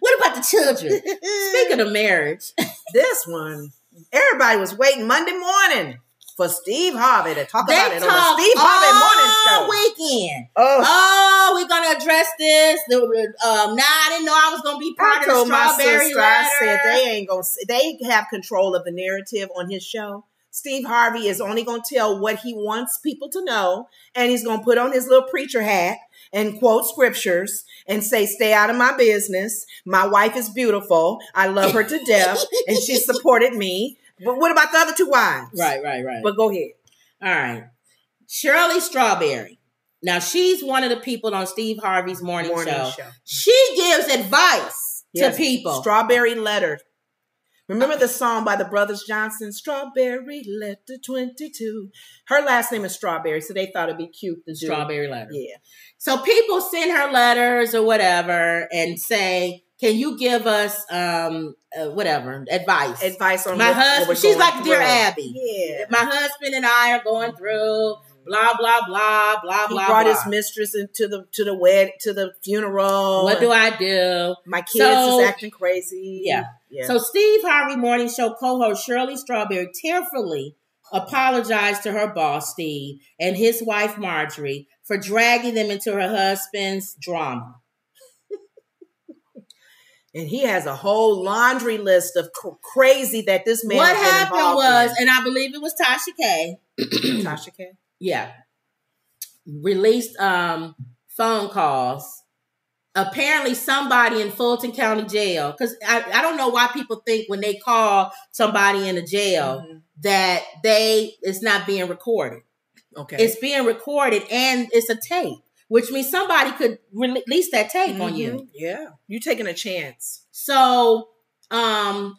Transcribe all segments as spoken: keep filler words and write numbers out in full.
What about the children? Speaking of marriage. This one, everybody was waiting Monday morning for Steve Harvey to talk they about it on the Steve Harvey Morning Show. Weekend. Oh. oh, we're going to address this. Um, now I didn't know I was going to be part I of told the Strawberry my sister, Letter. I said they ain't going to, they have control of the narrative on his show. Steve Harvey is only going to tell what he wants people to know, and he's going to put on his little preacher hat and quote scriptures and say, stay out of my business. My wife is beautiful. I love her to death, and she supported me. But what about the other two wives? Right, right, right. But go ahead. All right. Shirley Strawberry. Now, she's one of the people on Steve Harvey's morning, morning show. show. She gives advice yes. to people. Strawberry Letter. Remember the song by the Brothers Johnson, Strawberry Letter twenty-two. Her last name is Strawberry, so they thought it'd be cute to do. Strawberry Letter. Yeah. So people send her letters or whatever and say, can you give us um uh, whatever advice? Advice on my husband. She's like Dear Abby. Yeah. My husband and I are going through blah blah blah blah blah. He brought blah. his mistress into the to the wed to the funeral. What do I do? My kids so, is acting crazy. Yeah. yeah. So Steve Harvey Morning Show co-host Shirley Strawberry tearfully apologized to her boss Steve and his wife Marjorie for dragging them into her husband's drama. And he has a whole laundry list of cr crazy that this man. What happened was, in. and I believe it was Tasha K. Tasha K. Yeah, released um, phone calls. Apparently, somebody in Fulton County jail. Because I, I don't know why people think when they call somebody in a jail mm-hmm. that they it's not being recorded. Okay, it's being recorded and it's a tape. Which means somebody could release that tape mm-hmm. on you. Yeah. You're taking a chance. So um,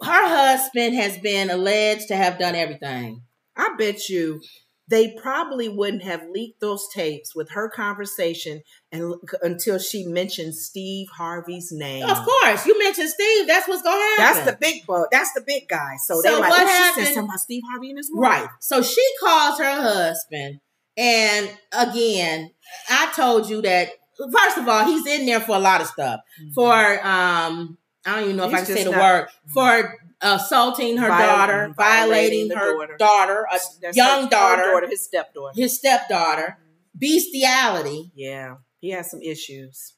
her husband has been alleged to have done everything. I bet you they probably wouldn't have leaked those tapes with her conversation and, until she mentioned Steve Harvey's name. Of course. You mentioned Steve. That's what's going to happen. That's the big boat. That's the big guy. So, so they're like, what oh, she said something about Steve Harvey in his room. Right. So she calls her husband. And again, I told you that, first of all, he's in there for a lot of stuff. Mm-hmm. For, um, I don't even know if he's I can say the not, word, for assaulting her viol daughter, violating, violating her daughter, daughter a That's young her daughter, daughter, his stepdaughter, his stepdaughter, mm-hmm. bestiality. Yeah, he has some issues.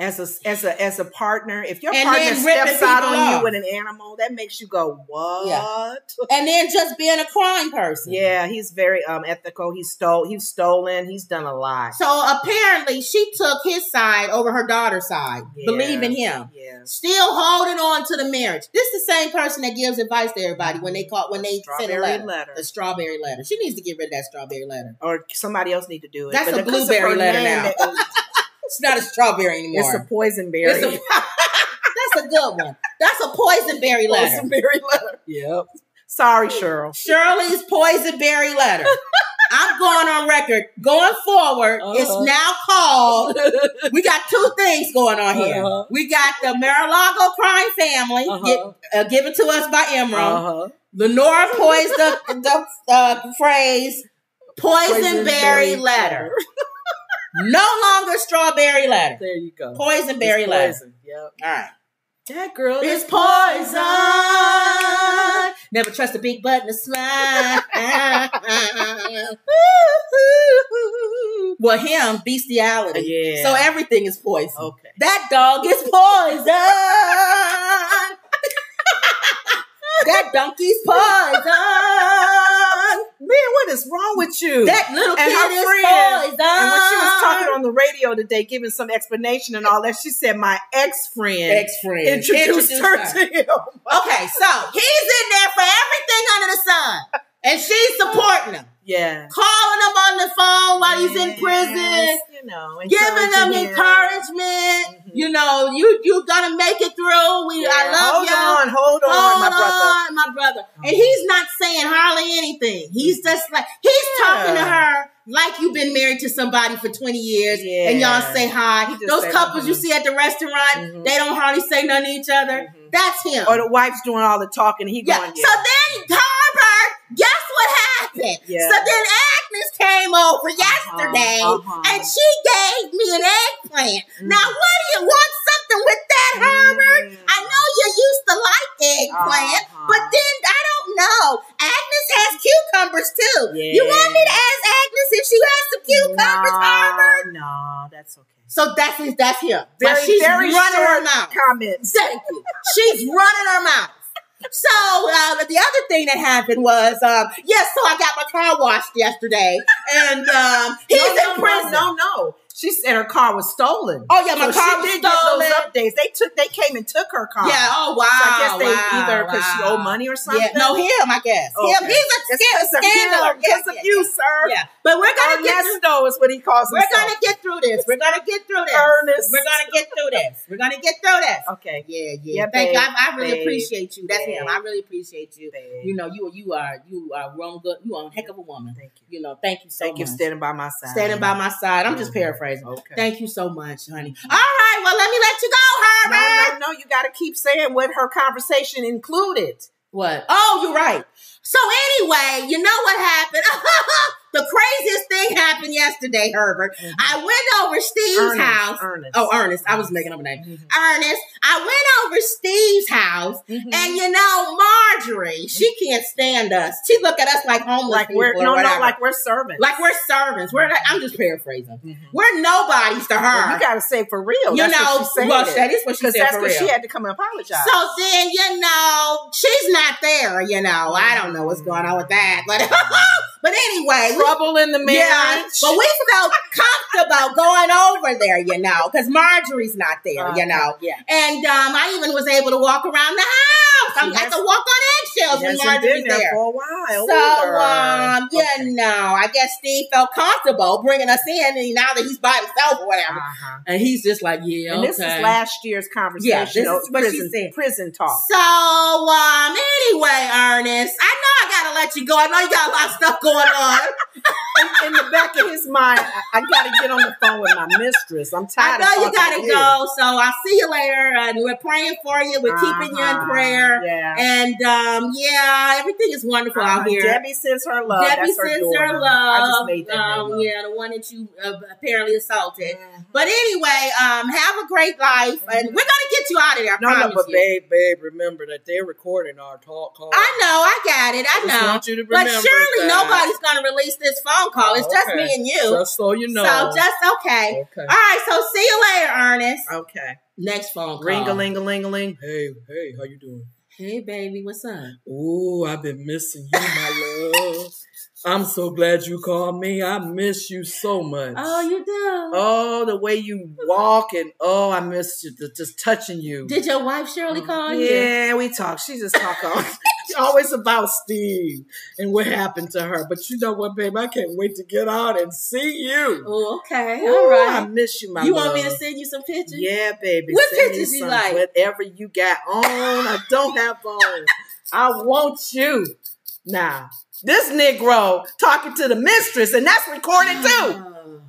As a as a as a partner, if your and partner steps out on off. you with an animal, that makes you go what? Yeah. And then just being a crime person. Yeah, he's very um ethical. He stole. He's stolen. He's done a lot. So apparently, she took his side over her daughter's side, yeah. believing him. Yeah. Still holding on to the marriage. This is the same person that gives advice to everybody when they call when they strawberry send a letter, letter. The Strawberry Letter. She needs to get rid of that Strawberry Letter, or somebody else need to do it. That's but a blueberry letter now. That, it's not a strawberry anymore. It's a poison berry. It's a, that's a good one. That's a poison berry letter. Poison berry letter. Yep. Sorry, Cheryl. Shirley's poison berry letter. I'm going on record. Going forward, uh-huh. it's now called. We got two things going on here. Uh-huh. We got the Mar-a-Lago crime family uh-huh. get, uh, given to us by Emerald. Uh-huh. Lenora poised the, the uh, phrase poison, poison berry, berry letter. No longer Strawberry Letter. There you go. Poison berry letter. Yep. All right. That girl is poison. Never trust a big button to slide. Well, him, bestiality. Yeah. So everything is poison. Okay. That dog is poison. That donkey's poison. Man, what is wrong with you? That little and kid her is friend, poison. And when she was talking on the radio today, giving some explanation and all that, she said my ex-friend ex -friend introduced, introduced her, her to him. Okay, so he's in there for everything under the sun. And she's supporting him. Yeah. Calling him on the phone while yes, he's in prison. You know, giving him encouragement. Mm-hmm. You know, you, you're going to make it through. We, yeah. I love you. Hold on, hold on, hold my brother. Hold on, my brother. And he's not saying hardly anything. He's just like, he's yeah. talking to her like you've been married to somebody for twenty years yeah. and y'all say hi. Those say couples you see at the restaurant, mm-hmm. they don't hardly say nothing to each other. Mm-hmm. That's him. Or the wife's doing all the talking. He yeah. going, yeah. So then Harvard, guess what happened? Yeah. So then Agnes came over yesterday, uh-huh, uh-huh. and she gave me an eggplant. Mm-hmm. Now, what do you want do. Yeah. You want me to ask Agnes if she has some cucumbers, nah, Harvard? No, nah, that's okay. So that's his, that's him. Very, but she's very running her mouth. Comments. Thank you. She's running her mouth. So uh, the other thing that happened was, um, yes, so I got my car washed yesterday, and um, he's no, in no, prison. No, no, no. She said her car was stolen. Oh yeah, my so car she was did stolen. Get those updates. They took, they came and took her car. Yeah. Oh wow. So I guess they wow, either because wow. she owed money or something. Yeah, no, him. I guess. Okay. Him. He's a it's scandal. Yes, yeah, yeah, you, yeah. sir. Yeah. But we're gonna get through. Though is what he calls. We're himself. gonna get through this. We're gonna get through this. Ernest. We're gonna get through this. We're gonna get through this. Okay. Yeah. Yeah. yeah Thank babe, you. I, I really babe, appreciate you. That's babe, him. I really appreciate you. Babe. You know, you you are you are wrong good. You are a heck of a woman. Thank you. You know. Thank you so much. Thank you for standing by my side. Standing by my side. I'm just paraphrasing. Okay. Thank you so much, honey. All right, well, let me let you go, Harvey. No, no, no, you got to keep saying what her conversation included. What? Oh, you're right. So anyway, you know what happened? The craziest thing happened yesterday, Herbert. Mm-hmm. I went over Steve's Ernest, house. Ernest. Oh, Ernest. I was making up a name. Mm-hmm. Ernest. I went over Steve's house, mm-hmm. and you know, Marjorie, she can't stand us. She look at us like homeless like we're, people. No, no, like we're servants. Like we're servants. We're like, I'm just paraphrasing. Mm-hmm. We're nobodies to her. Well, you got to say for real. You that's know, what she well, that is what she said that's for real. She had to come and apologize. So then, you know, she's not there, you know. Mm-hmm. I don't know what's going on with that. But, but anyway. Trouble in the marriage. Yeah, but we felt comfortable going over there, you know, because Marjorie's not there, uh, you know. Yeah. And um, I even was able to walk around the house. I got to walk on eggshells when Marjorie's there. there. For a while. So, um, okay. you know, I guess Steve felt comfortable bringing us in, and now that he's by himself or whatever. Uh-huh. And he's just like, yeah, and okay. this is last year's conversation. Yeah, this is what prison, she said. Prison talk. So, um, anyway, Ernest, I know I got to let you go. I know you got a lot of stuff going on. in, in the back of his mind, I, I gotta get on the phone with my mistress. I'm tired. I know of you gotta here. go, so I'll see you later. And we're praying for you. We're uh-huh. keeping you in prayer. Yeah. And um, yeah, everything is wonderful uh-huh. out here. Debbie sends her love. Debbie That's sends her, her love. I just made that um, love. Yeah, the one that you uh, apparently assaulted. Mm-hmm. But anyway, um, have a great life, mm-hmm. and we're gonna get you out of there. I no, promise no, but you. babe, babe, remember that they're recording our talk call. I know. I got it. I, I know. Want you to remember but surely that. nobody's gonna release this phone call. It's oh, okay. just me and you. Just so you know. So just okay. okay. All right. So see you later, Ernest. Okay. Next phone call. Ring-a-ling-a-ling-a-ling. Hey, hey, how you doing? Hey, baby, what's up? Oh, I've been missing you, my love. I'm so glad you called me. I miss you so much. Oh, you do? Oh, the way you walk and, oh, I miss you. The, just touching you. Did your wife Shirley call you? Yeah, we talk. She just talk on. Always about Steve and what happened to her. But you know what, babe? I can't wait to get out and see you. Oh, okay. Ooh, all right. I miss you, my You love. want me to send you some pictures? Yeah, baby. What send pictures you like? Whatever you got on. I don't have on. I want you. Now, this Negro talking to the mistress, and that's recorded too.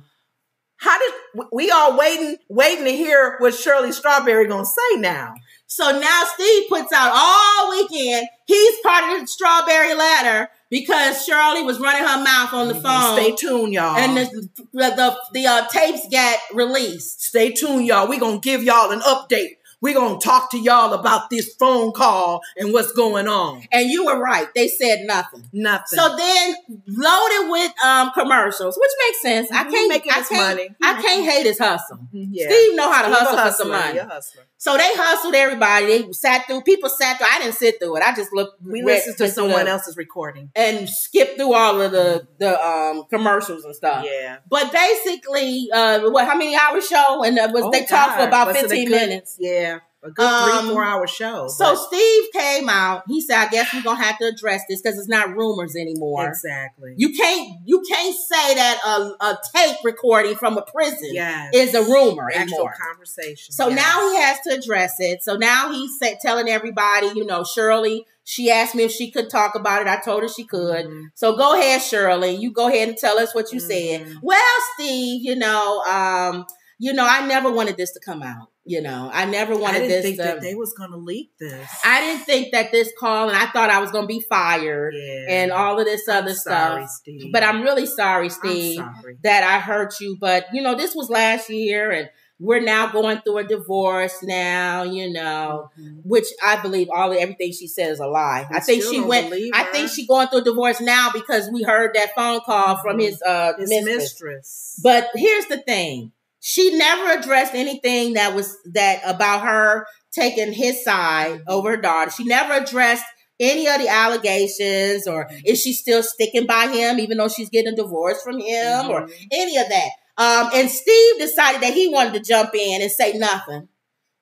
How did we all waiting, waiting to hear what Shirley Strawberry gonna say now? So now Steve puts out all weekend. He's part of the Strawberry Letter because Shirley was running her mouth on the phone. Stay tuned, y'all. And the the, the, the uh, tapes got released. Stay tuned, y'all. We gonna give y'all an update. We're going to talk to y'all about this phone call and what's going on. And you were right. They said nothing. Nothing. So then loaded with um, commercials, which makes sense. Mm-hmm. I can't make it I can't, money. I can't hate his hustle. Yeah. Steve know how to hustle for some money. You're a hustler. So they hustled everybody. They sat through. People sat through. I didn't sit through it. I just looked. We listened to someone else's recording. And skipped through all of the, the um, commercials and stuff. Yeah. But basically, uh, what? how many hours show? And uh, was, oh, they God. talked for about fifteen minutes. Yeah. A good um, three, four hour show. So but. Steve came out. He said, I guess we're going to have to address this because it's not rumors anymore. Exactly. You can't you can't say that a, a tape recording from a prison yes. is a rumor Actual anymore. conversation. So yes. now he has to address it. So now he's telling everybody, you know, Shirley, she asked me if she could talk about it. I told her she could. Mm-hmm. So go ahead, Shirley. You go ahead and tell us what you mm-hmm. said. Well, Steve, you know, um, you know, I never wanted this to come out. You know, I never wanted I didn't this. I think to, that they was going to leak this. I didn't think that this call, and I thought I was going to be fired yeah. and all of this other sorry, stuff. Steve. But I'm really sorry, Steve, sorry. that I hurt you. But, you know, this was last year, and we're now going through a divorce now, you know, mm-hmm. which I believe all of everything she said is a lie. I, I think she went, I think she going through a divorce now because we heard that phone call from mm-hmm. his, uh, his mistress. mistress. But here's the thing. She never addressed anything that was that about her taking his side over her daughter. She never addressed any of the allegations or is she still sticking by him even though she's getting divorced from him mm-hmm. or any of that. Um, and Steve decided that he wanted to jump in and say nothing.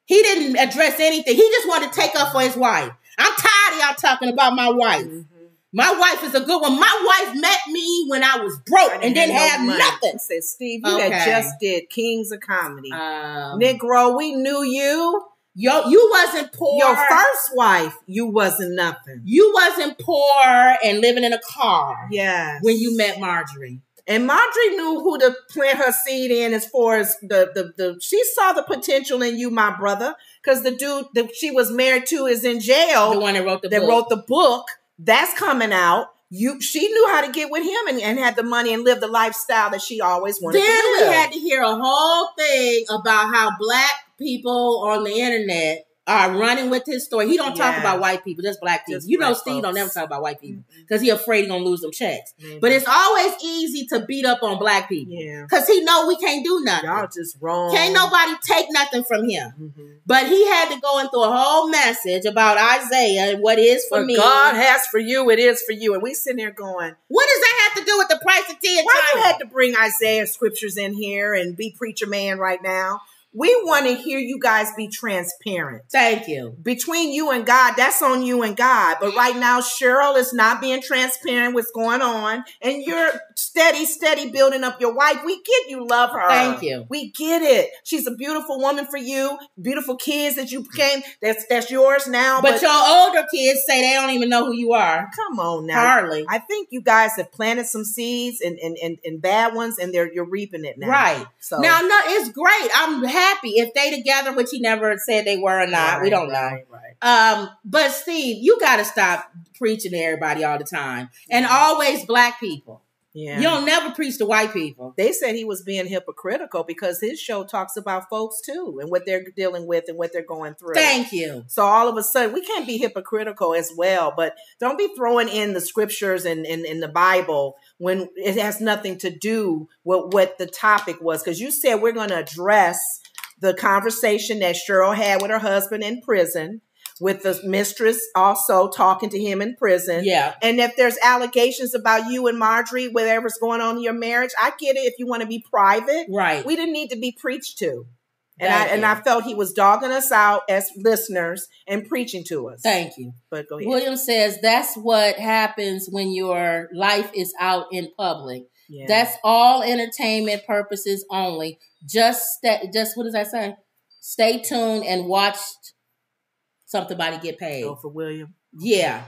He didn't address anything. He just wanted to take up for his wife. I'm tired of y'all talking about my wife. Mm-hmm. My wife is a good one. My wife met me when I was broke I didn't and didn't have, no have nothing. I said, Steve, you okay. had just did Kings of Comedy. Um, Negro, we knew you. Yo, you wasn't poor. Your first wife, you wasn't nothing. You wasn't poor and living in a car. Yes. When you met Marjorie. And Marjorie knew who to plant her seed in as far as the, the, the she saw the potential in you, my brother, because the dude that she was married to is in jail. The one that wrote the that book. wrote the book. That's coming out. You, she knew how to get with him and, and had the money and live the lifestyle that she always wanted to live. Then we had to hear a whole thing about how black people on the internet are running with his story. He don't yeah. talk about white people, just black people. Just you know, Steve folks. Don't ever talk about white people because he afraid he's going to lose them checks. Mm-hmm. But it's always easy to beat up on black people because yeah. he know we can't do nothing. Y'all just wrong. Can't nobody take nothing from him. Mm-hmm. But he had to go into a whole message about Isaiah and what is for what me. God has for you, it is for you. And we sitting there going, what does that have to do with the price of tea and Why China? You had to bring Isaiah scriptures in here and be preacher man right now? We want to hear you guys be transparent. Thank you. Between you and God, that's on you and God. But right now, Cheryl is not being transparent what's going on. And you're steady, steady building up your wife. We get you love her. Thank you. We get it. She's a beautiful woman for you. Beautiful kids that you became. That's that's yours now. But, but your older kids say they don't even know who you are. Come on now. Hardly. I think you guys have planted some seeds and, and, and, and bad ones and they're you're reaping it now. Right. So now, no, it's great. I'm happy. Happy if they together, which he never said they were or not. Right, we don't right, know. Right. Um, but Steve, you got to stop preaching to everybody all the time and yeah. always black people. Yeah. You don't never preach to white people. They said he was being hypocritical because his show talks about folks too and what they're dealing with and what they're going through. Thank you. So all of a sudden, we can't be hypocritical as well, but don't be throwing in the scriptures and in, in, in the Bible when it has nothing to do with what the topic was. Because you said we're going to address the conversation that Cheryl had with her husband in prison, with the mistress also talking to him in prison. Yeah. And if there's allegations about you and Marjorie, whatever's going on in your marriage, I get it if you want to be private. Right. We didn't need to be preached to. And Thank I you. and I felt he was dogging us out as listeners and preaching to us. Thank you. But go ahead. William says that's what happens when your life is out in public. Yeah. That's all entertainment purposes only. Just stay, just what does that say? Stay tuned and watch somebody get paid. Go for William. Yeah.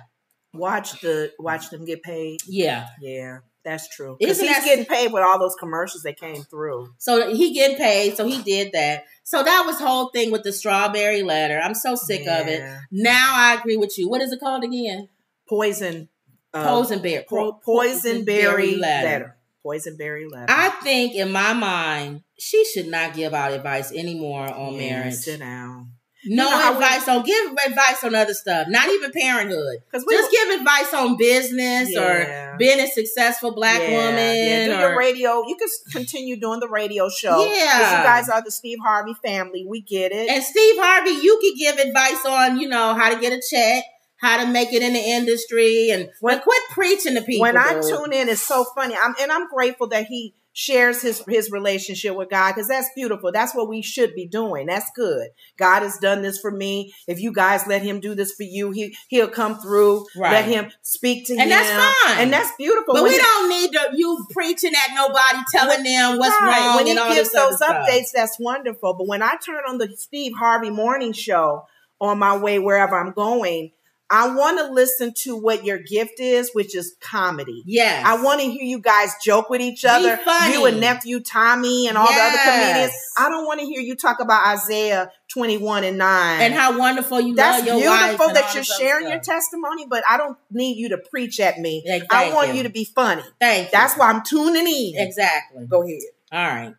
Watch the watch them get paid. Yeah. Yeah. That's true. Because he's getting paid with all those commercials that came through. So he getting paid. So he did that. So that was whole thing with the Strawberry Letter. I'm so sick yeah. of it. Now I agree with you. What is it called again? Poison. Uh, Poisonberry. Po Poisonberry Poisonberry letter. letter. Poisonberry letter. I think in my mind, she should not give out advice anymore on yeah, marriage. Sit down. No you know advice we, on give advice on other stuff, not even parenthood. Because we just give advice on business yeah. or being a successful black yeah, woman. Yeah. Do or, your radio. You can continue doing the radio show. Yeah, because you guys are the Steve Harvey family. We get it. And Steve Harvey, you can give advice on you know how to get a check, how to make it in the industry, and when, like, quit preaching to people. When I tune in, it's so funny. I'm and I'm grateful that he shares his, his relationship with God because that's beautiful. That's what we should be doing. That's good. God has done this for me. If you guys let him do this for you, he, he'll come through. Right. Let him speak to and him. And that's fine. And that's beautiful. But when we he, don't need to, you preaching at nobody, telling them what's right. wrong. When and he all gives those updates, stuff. That's wonderful. But when I turn on the Steve Harvey morning show on my way wherever I'm going, I want to listen to what your gift is, which is comedy. Yes. I want to hear you guys joke with each other. Be funny. You and Nephew Tommy and all yes. the other comedians. I don't want to hear you talk about Isaiah twenty-one and nine. And how wonderful you That's love your wife. That's beautiful that you're sharing stuff. Your testimony, but I don't need you to preach at me. Like, I want you. you to be funny. Thank you. That's why I'm tuning in. Exactly. Go ahead. All right.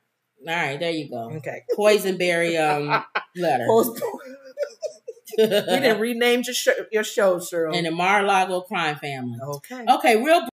All right, there you go. Okay. Poisonberry um letter. Post- We didn't rename your, sh- your show, Shirley. And the Mar-a-Lago crime family. Okay. Okay, real